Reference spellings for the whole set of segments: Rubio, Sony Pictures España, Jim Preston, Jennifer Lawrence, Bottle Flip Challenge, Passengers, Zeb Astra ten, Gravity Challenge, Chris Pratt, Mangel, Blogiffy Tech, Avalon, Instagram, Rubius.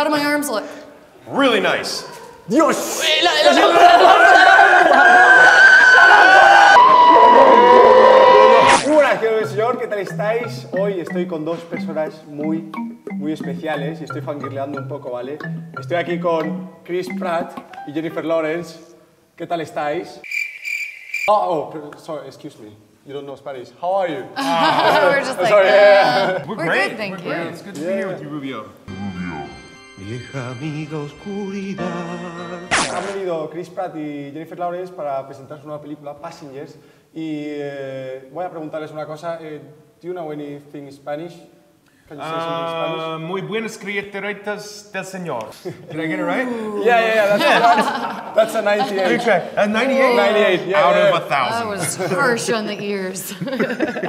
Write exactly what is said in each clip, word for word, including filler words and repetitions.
How do my arms look? Really nice. Dios. Hola, querido señor, ¿qué tal estáis? Hoy estoy con dos personas muy, muy especiales y estoy fangirleando un poco, ¿vale? Estoy aquí con Chris Pratt y Jennifer Lawrence. ¿Qué tal estáis? Oh, oh, sorry, excuse me. You don't know Spanish. How are you? We're just like, sorry, yeah. We're, We're great. Good, thank We're you. Great. It's good to yeah. be here with you, Rubio. Rubio. Vieja amiga oscuridad. Han venido Chris Pratt y Jennifer Lawrence para presentar su nueva película, Passengers. Y eh, voy a preguntarles una cosa. Eh, do you know anything in Spanish? Can you say something in Spanish? Muy buenas criaturitas del señor. Did I get it right? Ooh. Yeah, yeah, yeah. That's yeah. That's a ninety-eight. A ninety-eight? ninety-eight, yeah. Out of a thousand. That was harsh on the ears.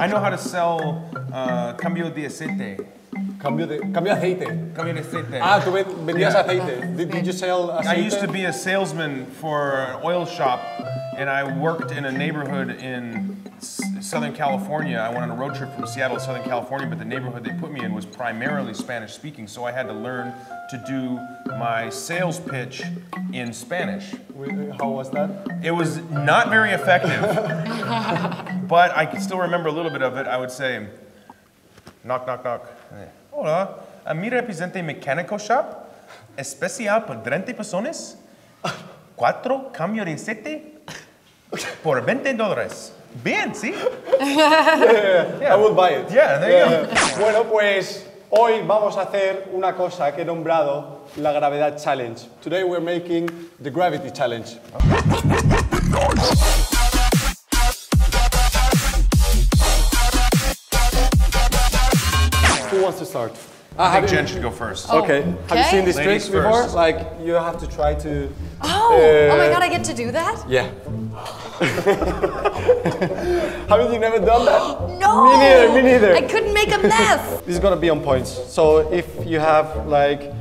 I know how to sell uh, cambio de aceite. Cambio de, cambio aceite. Cambio de aceite. Ah, tú vendías yeah. aceite. Did, did you sell aceite? I used to be a salesman for an oil shop, and I worked in a neighborhood in Southern California. I went on a road trip from Seattle to Southern California, but the neighborhood they put me in was primarily Spanish speaking, so I had to learn to do my sales pitch in Spanish. How was that? It was not very effective, but I can still remember a little bit of it. I would say, knock, knock, knock. Hola, a mi represente mecánico shop, especial por treinta personas, cuatro cambios de aceite por veinte dólares. Bien, ¿sí? Yeah, yeah, yeah. I would buy it. Yeah, there yeah. You go. Bueno, pues hoy vamos a hacer una cosa que he nombrado la Gravedad Challenge. Today we're making the Gravity Challenge. Okay. Who wants to start? I uh, think Jen should go first. Oh, okay. okay. Have you seen these Ladies tricks before? First. Like, you have to try to... Oh! Uh, oh my God, I get to do that? Yeah. Haven't you never done that? No! Me neither, me neither. I couldn't make a mess. This is gonna be on points. So if you have like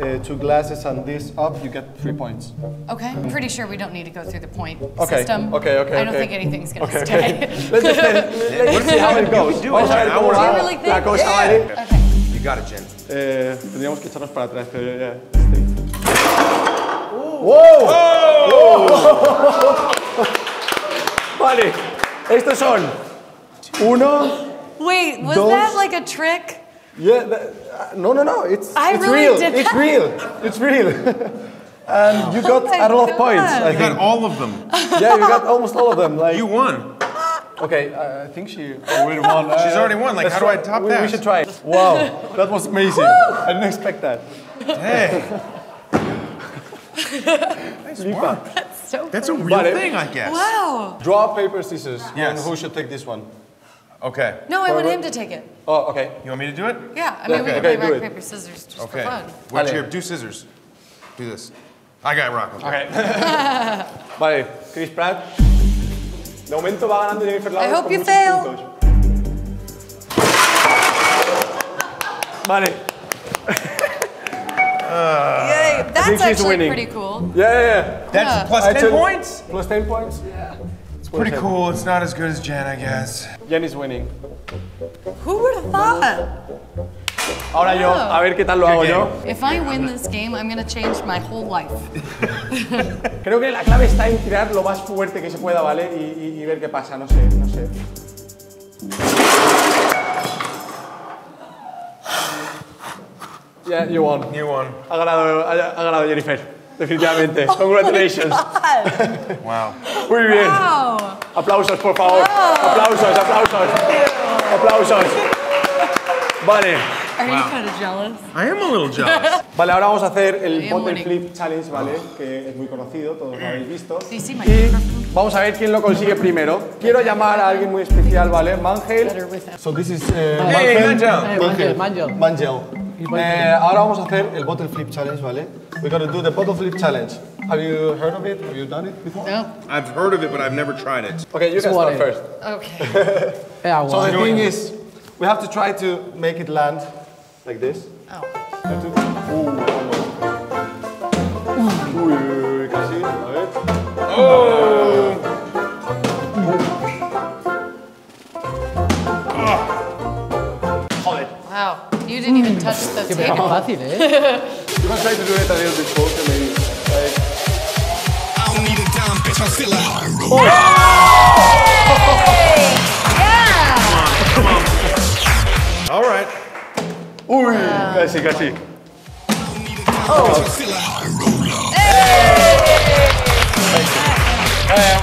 uh, two glasses and this up, you get three points. Okay, I'm pretty sure we don't need to go through the point okay. system. Okay, okay, I don't okay. think anything's gonna okay, stay. Okay. Let's, let's, let's, let's see how it goes. Do it. You got it, Jen. Eh, tendríamos que echarnos para atrás, pero ya. ¡Wow! ¡Wow! Vale, estos son uno. Wait, was dos. That like a trick? Yeah, that, uh, no, no, no. It's, I it's really real. Did it's that. Real. It's real. And you got oh a lot of points. I you think. Got all of them. Yeah, you got almost all of them. Like you won. Okay, uh, I think she already won. She's already won. Like, how do I top that? We should try it. Wow, that was amazing. I didn't expect that. Hey. Nice work. That's so funny. That's a real thing, I guess. Wow. Draw, paper, scissors. Yes. And who should take this one? Okay. No, I want him to take it. Oh, okay. You want me to do it? Yeah. I mean, we can play rock, paper, scissors just for fun. Watch here. Do scissors. Do this. I got rock. Okay. Bye. Chris Pratt. De momento va ganando Jennifer Lawrence. I hope you fail. Puntos. Vale. uh, Yay, that's actually winning. Pretty cool. Yeah, yeah, yeah. That's yeah. plus ten said, points? Plus ten points? Yeah. It's pretty ten. Cool. It's not as good as Jen, I guess. Jen is winning. Who would have thought? Ahora yo, a ver qué tal lo hago yo. If I win this game, I'm gonna change my whole life. Creo que la clave está en tirar lo más fuerte que se pueda, ¿vale? Y, y, y ver qué pasa, no sé, no sé. Yeah, you won. You won. Ha ganado, ha, ha ganado Jennifer, definitivamente. Oh, congratulations. Wow. Muy bien. Wow. Aplausos, por favor. Wow. Aplausos, aplausos. Aplausos. Vale. Are you wow. kind of jealous? I am a little jealous. Vale, ahora vamos a hacer el Bottle Flip Challenge, ¿vale? Que es muy conocido, todos lo habéis visto. Y vamos a ver quién lo consigue primero. Quiero llamar a alguien muy especial, ¿vale? Mangel. So this is uh, hey, Mangel. Mangel. Mangel. Mangel. Eh, ahora vamos a hacer el Bottle Flip Challenge, ¿vale? We're gonna do the Bottle Flip Challenge. Have you heard of it? Have you done it before? No. I've heard of it, but I've never tried it. Okay, you so can start it? First. Okay. Yeah, so the thing is, we have to try to make it land. Like this. Oh. Uy, uy, uy, casi. A ver. Oh. Joder. Wow. You didn't even touch the table. Qué fácil, ¿eh? You must try to do it a little bit closer, maybe. Like... I don't need a dime, bitch. I'm still out. Oh. Oh. Yeah! Come on, come on. All right. Uy, wow. Casi, casi. Oh. Hey. Hey.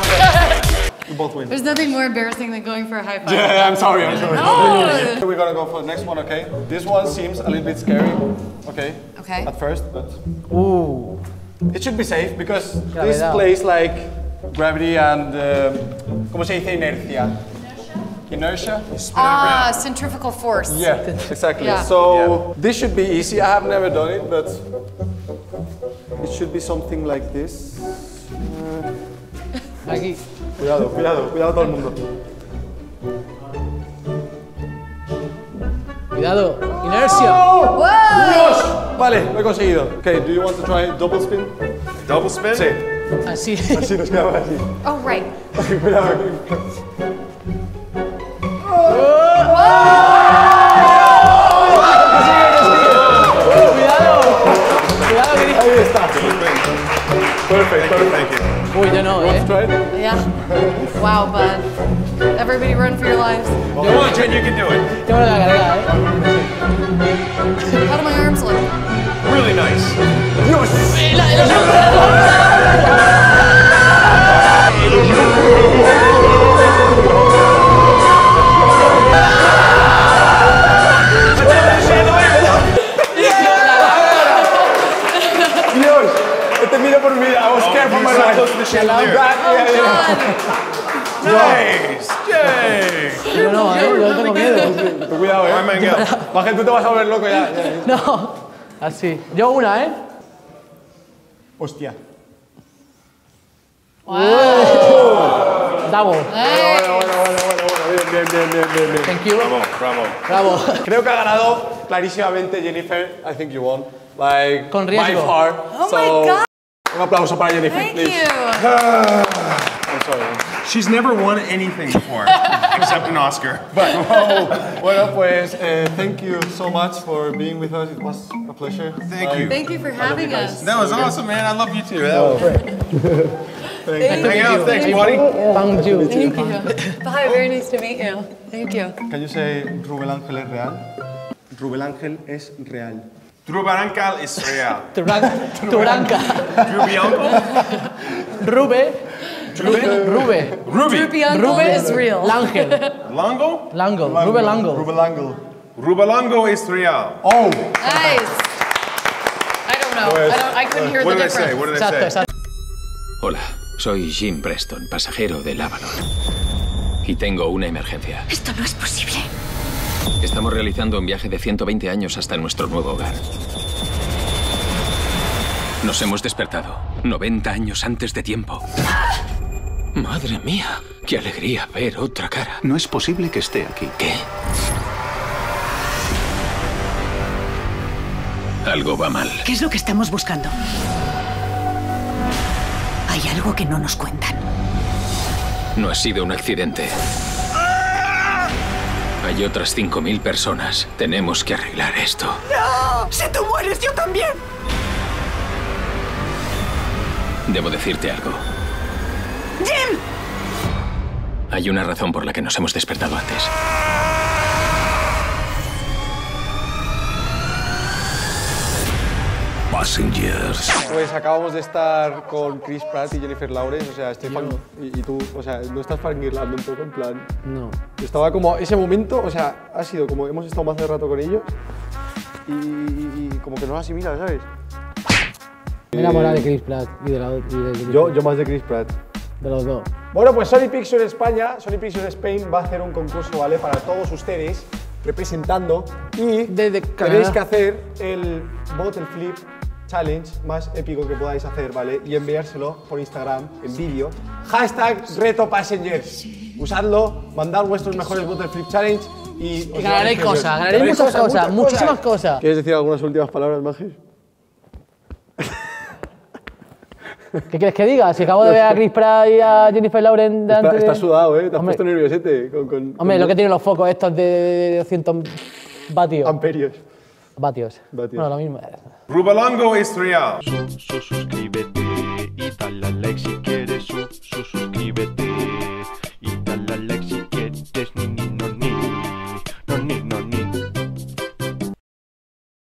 You both win. There's nothing more embarrassing than going for a high five. Yeah, I'm sorry, I'm sorry. No. We're gonna go for the next one, okay? This one seems a little bit scary, okay? Okay. At first, but... Ooh. It should be safe, because Gravedad. This plays like gravity and... Uh, ¿Cómo se dice inercia? Inertia? Ah, centrifugal force. Yeah, exactly. Yeah. So, yeah. This should be easy. I have never done it, but it should be something like this. Aquí. Cuidado, cuidado, cuidado todo el mundo. Cuidado, inercia. Oh, wow. Dios. Vale, lo he conseguido. Okay, do you want to try double spin? Double spin? Sí. Así. Así nos quedamos así. Oh, right. Cuidado. Perfect, perfect. Uy, yo no, eh. Yeah. Wow, bud. Everybody run for your lives. Come on, Jen, you can do it. How do my arms look? Really nice. And I'm back. Oh, yeah, yeah. Nice! Yay! Yo no, eh, yo tengo miedo. Cuidado, eh. Ay, Mangel. Mangel, tú te vas a volver loco ya. No. Así. Yo una, eh. Hostia. Wow. Oh. Double. Hey. Bueno, bueno, bueno, bueno, bueno. Bien, bien, bien, bien, bien. Thank you. Bravo, bravo. Bravo. Creo que ha ganado clarísimamente Jennifer. I think you won. Like, con riesgo. By far. Oh, so, my God. Un aplauso para Jennifer, Thank please. You. I'm sorry. She's never won anything before, except an Oscar. But, oh, bueno, pues, uh, thank you so much for being with us. It was a pleasure. Thank um, you. Thank you for having you us. That was so awesome, good. Man. I love you too. That oh. was great. Thank you. Out. Thanks, buddy. Thank you. Thank you. Bye. Very nice to meet you. Thank you. Can you say Rubel Ángel es real? Rubel Ángel es real. Trubarancal es real. Turanca. Trubianco. Rube. Rube. Rube. Rube es real. Langel. Lango? Lango. Rube Lango. Rube Lango. Rube Lango es real. Oh. Nice. I don't know. I, don't, I couldn't hear the difference. What did I say? Hola, soy Jim Preston, pasajero del Avalon. Y tengo una emergencia. Esto no es posible. Estamos realizando un viaje de ciento veinte años hasta nuestro nuevo hogar. Nos hemos despertado noventa años antes de tiempo. ¡Madre mía! ¡Qué alegría ver otra cara! No es posible que esté aquí. ¿Qué? Algo va mal. ¿Qué es lo que estamos buscando? Hay algo que no nos cuentan. No ha sido un accidente. Hay otras cinco mil personas. Tenemos que arreglar esto. ¡No! ¡Si tú mueres, yo también! Debo decirte algo. ¡Jim! Hay una razón por la que nos hemos despertado antes. Passengers. Pues acabamos de estar con Chris Pratt y Jennifer Lawrence, o sea, estoy fan... no. y, y tú, o sea, ¿no estás fangirlando un poco en plan? No. Estaba como, ese momento, o sea, ha sido como, hemos estado más de rato con ellos y, y, y como que no lo asimilas, ¿sabes? Me enamoré de Chris Pratt y de la otra. Yo, yo más de Chris Pratt. De los dos. Bueno, pues Sony Pictures España, Sony Pictures Spain va a hacer un concurso, ¿vale? Para todos ustedes, representando, y desde tenéis que hacer el Bottle Flip Challenge más épico que podáis hacer, ¿vale? Y enviárselo por Instagram, en vídeo. Hashtag Reto Passengers. Usadlo, mandad vuestros mejores Bottle Flip Challenge y... Ganaré cosas, ganaré muchas cosas, cosas, muchas cosas, muchísimas cosas. ¿Quieres decir algunas últimas palabras, Magis? ¿Qué quieres que diga? Si acabo de ver a Chris Pratt y a Jennifer Lawrence... Está, está sudado, ¿eh? Te has hombre, puesto nerviosete. Con, con, hombre, con... lo que tienen los focos estos de doscientos vatios. Amperios. Vatios. Vatios. Bueno, lo mismo. Rubalongo es real. Suscríbete.